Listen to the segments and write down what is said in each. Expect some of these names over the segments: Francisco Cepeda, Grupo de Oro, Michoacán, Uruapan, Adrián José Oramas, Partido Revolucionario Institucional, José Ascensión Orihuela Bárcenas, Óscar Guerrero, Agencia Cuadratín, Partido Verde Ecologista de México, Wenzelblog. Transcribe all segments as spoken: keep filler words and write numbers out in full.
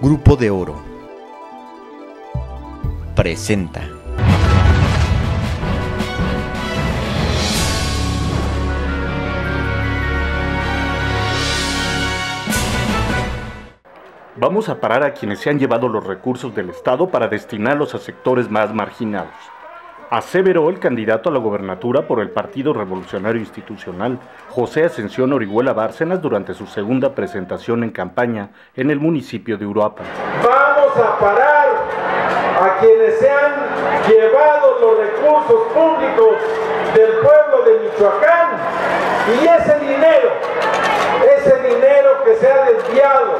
Grupo de Oro presenta Vamos a parar a quienes se han llevado los recursos del Estado para destinarlos a sectores más marginados, aseveró el candidato a la gobernatura por el Partido Revolucionario Institucional, José Ascensión Orihuela Bárcenas, durante su segunda presentación en campaña en el municipio de Uruapan. Vamos a parar a quienes se han llevado los recursos públicos del pueblo de Michoacán y ese dinero, ese dinero que se ha desviado,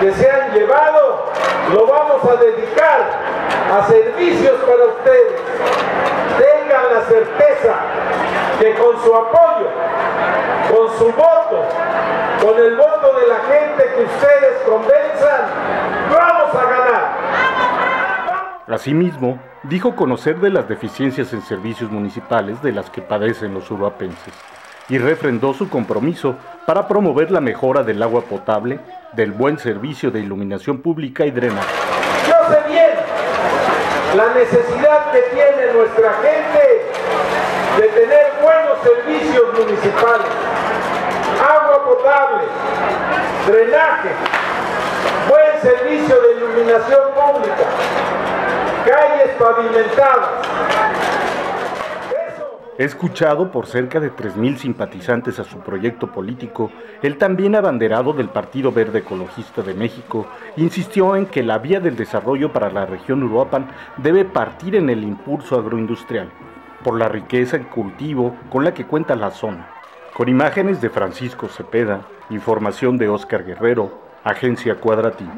que se han llevado, lo vamos a dedicar a servicios para ustedes. Tengan la certeza que con su apoyo, con su voto, con el voto de la gente que ustedes convenzan, vamos a ganar. Asimismo, dijo conocer de las deficiencias en servicios municipales de las que padecen los uruapenses y refrendó su compromiso para promover la mejora del agua potable, del buen servicio de iluminación pública y drenaje. Yo sé bien la necesidad que tiene nuestra gente de tener buenos servicios municipales, agua potable, drenaje, buen servicio de iluminación pública, calles pavimentadas. Escuchado por cerca de tres mil simpatizantes a su proyecto político, el también abanderado del Partido Verde Ecologista de México insistió en que la vía del desarrollo para la región Uruapan debe partir en el impulso agroindustrial, por la riqueza en cultivo con la que cuenta la zona. Con imágenes de Francisco Cepeda, información de Óscar Guerrero, Agencia Cuadratín.